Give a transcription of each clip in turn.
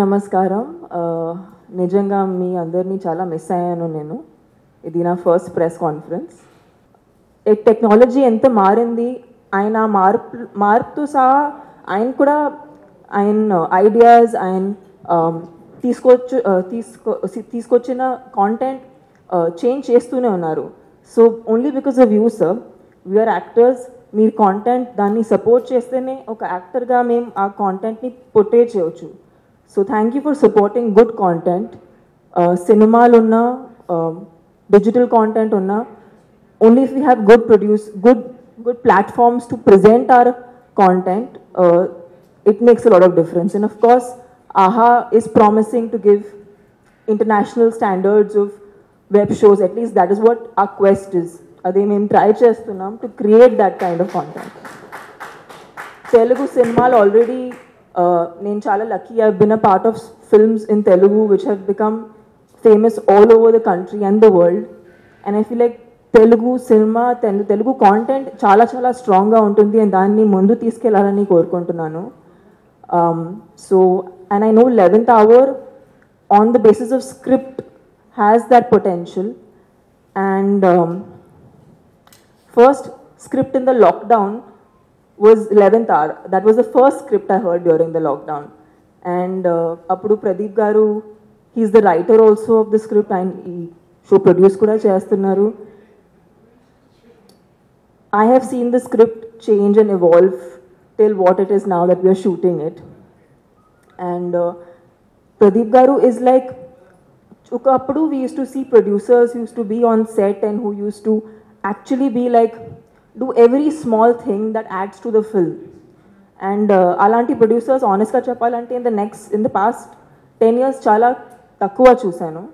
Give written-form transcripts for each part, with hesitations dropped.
నమస్కారం నిజంగా మీ అందర్ని చాలా మిస్ అయ్యాను నేను ఇది నా ఫస్ట్ ప్రెస్ కాన్ఫరెన్స్ ఏ టెక్నాలజీ ఎంత మారింది ఆయన మార్పుతో సహా ఆయన కూడా ఆయన ఐడియాస్ ఆయన తీసుకొచ్చిన కాంటెంట్ చేంజ్ చేస్తూనే ఉన్నారు so only because of you sir we are actors మీరు కాంటెంట్ దాన్ని సపోర్ట్ చేస్తేనే ఒక యాక్టర్గా మేము ఆ కాంటెంట్ని పొట్టే చేయవచ్చు so thank you for supporting good content సినిమాలున్నా డిజిటల్ కాంటెంట్ ఉన్నా only if you have good produce good platforms to present our content it makes a lot of difference and of course AHA is promising to give international standards of web shows at least that is what our quest is ade mem try chestunam to create that kind of content Telugu cinema already nen chaala lucky I have been a part of films in Telugu which have become famous all over the country and the world and I feel like Telugu cinema Telugu content చాలా చాలా స్ట్రాంగ్గా ఉంటుంది and దాన్ని ముందు తీసుకెళ్లాలని కోరుకుంటున్నాను so and I know 11th hour on the basis of script has that potential and first script in the lockdown was 11th hour that was the first script I heard during the lockdown and అప్పుడు Pradeep garu he is the writer also of the script and ఈ show produce కూడా చేస్తున్నారు I have seen the script change and evolve till what it is now that we are shooting it and Pradeep Garu is like Chukapadu we used to see producers who used to be on set and who used to actually be like do every small thing that adds to the film and alanti producers honest ga cheppalante in the past 10 years chala takkuva chusanu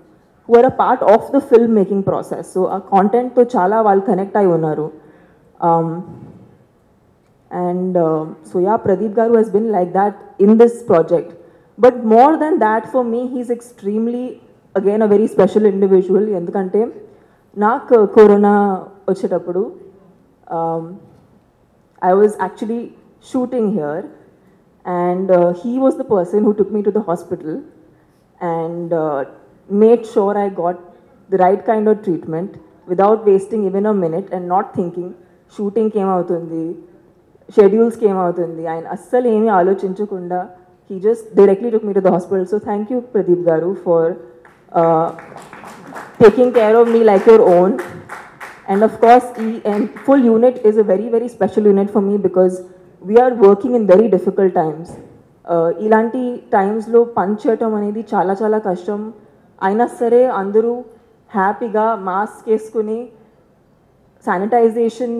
who are a part of the film making process so our content to chala వాళ్ళు connect ayi unnaru and so yeah Pradeep Garu has been like that in this project but more than that for me he's extremely again a very special individual endukante nak corona vachetappudu I was actually shooting here and he was the person who took me to the hospital and made sure I got the right kind of treatment without wasting even a minute and not thinking షూటింగ్కి ఏమవుతుంది షెడ్యూల్స్కి ఏమవుతుంది ఆయన అస్సలు ఏమీ ఆలోచించకుండా he just directly took me to the hospital so thank you Pradeep గారు for taking care of me like your own and of course ఈ and full unit is a very very special unit for me because we are working in very difficult times ఇలాంటి టైమ్స్లో పని చేయటం అనేది చాలా చాలా కష్టం అయినా సరే అందరూ హ్యాపీగా మాస్క్ వేసుకుని శానిటైజేషన్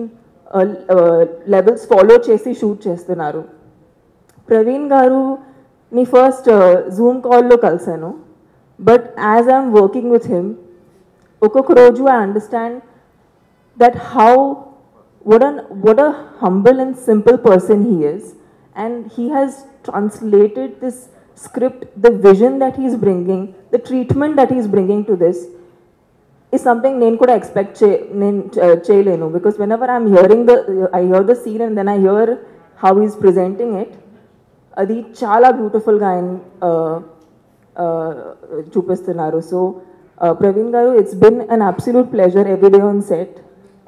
లెవెల్స్ ఫాలో చేసి షూట్ చేస్తున్నారు ప్రవీణ్ గారు నీ ఫస్ట్ జూమ్ కాల్లో కలిసాను but as I'm working with him ఒక్కొక్క రోజు I understand that how what a humble and simple person he is and he has translated this script the vision that he's bringing the treatment that he's bringing to this is something nen kuda expect cheylenu because whenever I'm hearing I hear the scene and then I hear how he's presenting it adi chaala beautiful guy in chupistunnaru so Praveen Garu it's been an absolute pleasure every day on set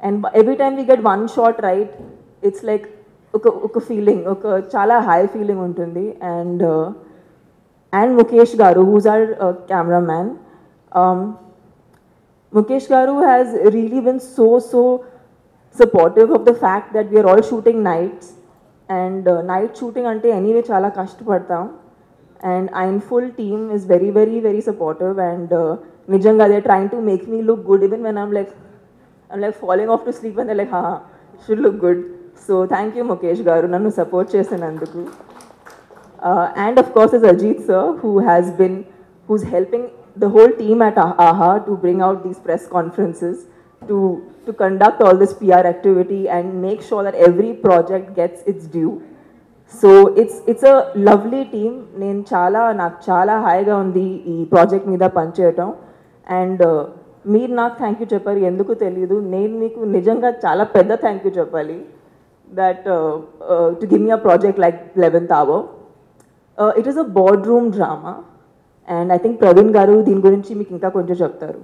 and every time we get one shot right it's like oka feeling oka chaala high feeling untundi and Mukesh Garu who's our cameraman Mukesh Garu has really been so supportive of the fact that we are all shooting nights and night shooting ante anyway chaala kashtapadtam and our full team is very supportive and nijanga they're trying to make me look good even when I'm like falling off to sleep and they're like ha should look good so thank you Mukesh Garu nannu support chesinanduku and of course is Ajit sir who's helping the whole team at AHA to bring out these press conferences to conduct all this PR activity and make sure that every project gets its due so it's a lovely team nen chaala high ga undi ee project meeda pancheyatam and meer nak thank you cheppari enduku teliyadu nen meeku nijanga chaala pedda thank you cheppali that to give me a project like 11th hour It is a boardroom drama and I think Praveen Garu deen gurinchi meeku inka konja cheptaru.